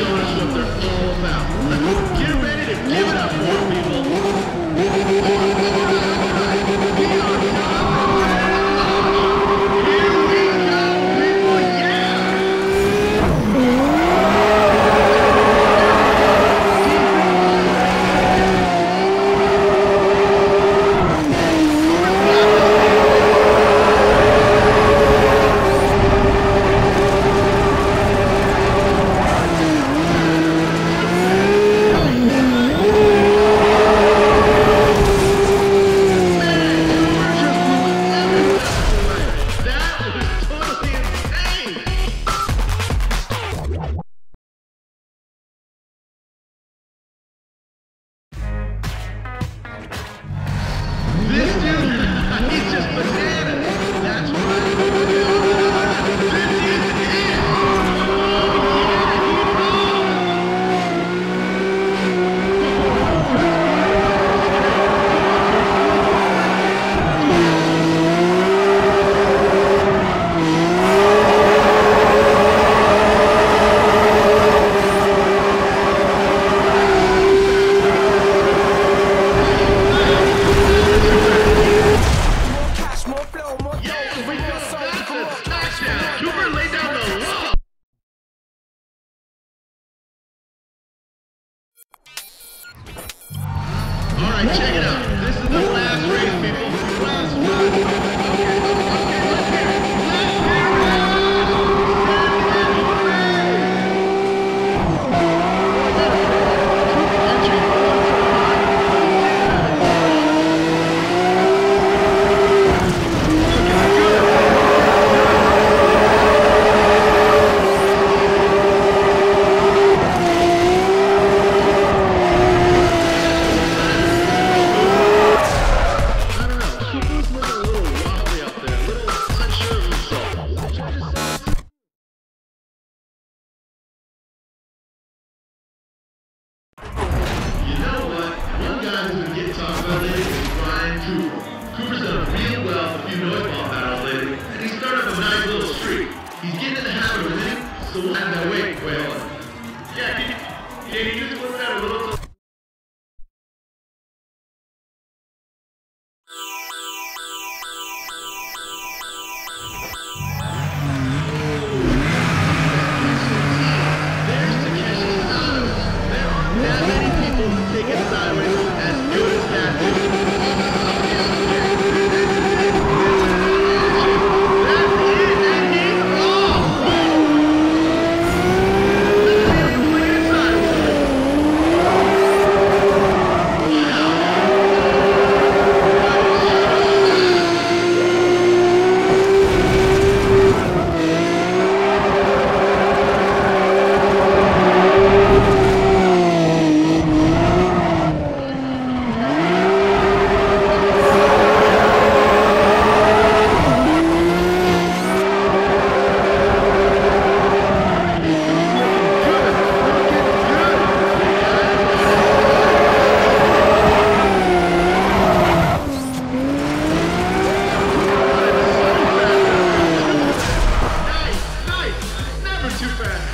showing us what they're all about. Get ready to give it up for people. We are not.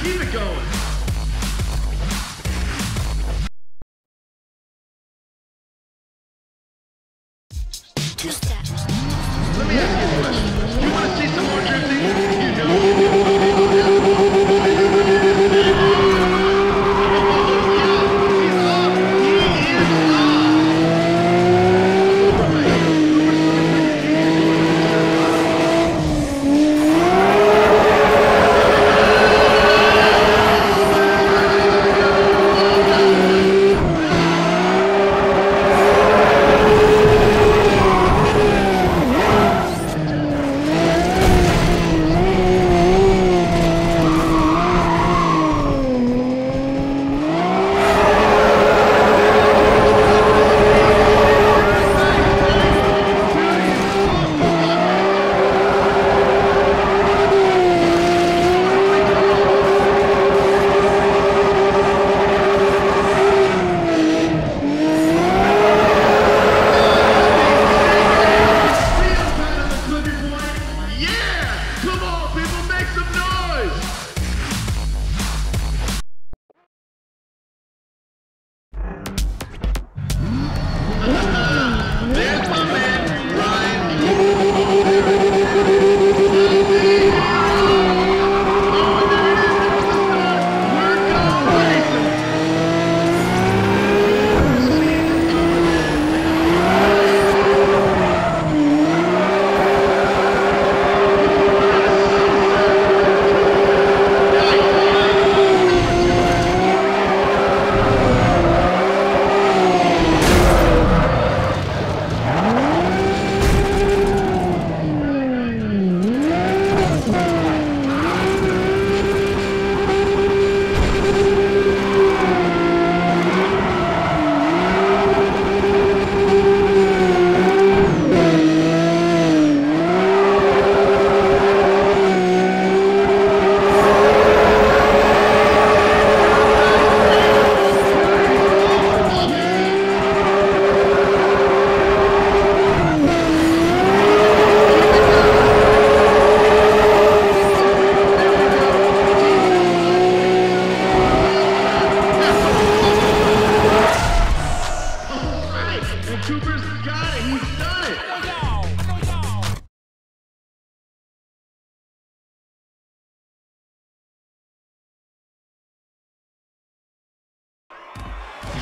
Here we go, people,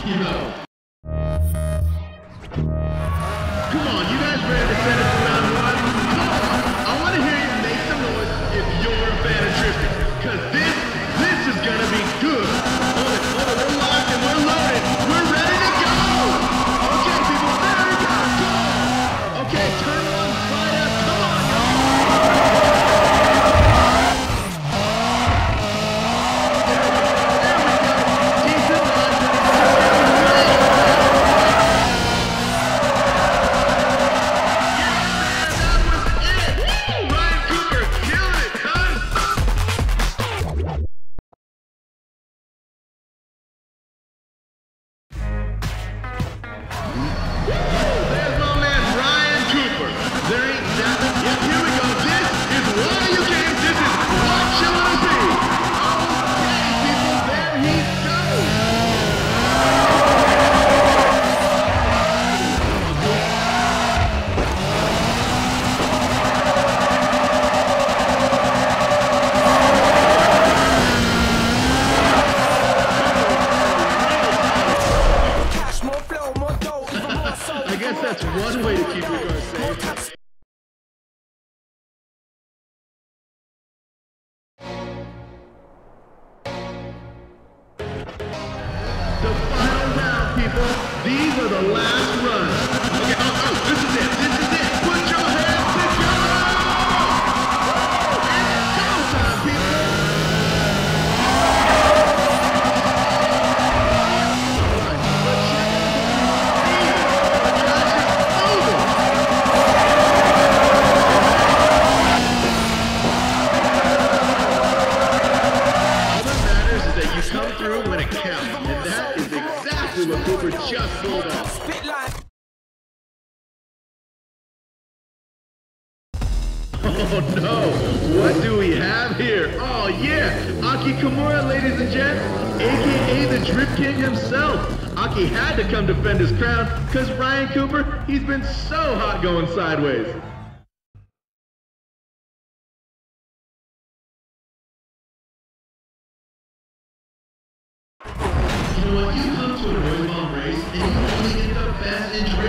Oh no, what do we have here? Oh yeah, Aki Komura, ladies and gents, aka the Drift King himself. Aki had to come defend his crown because Ryan Cooper, he's been so hot going sideways. You know what, you come to a Royal Ball race and you only end up fast and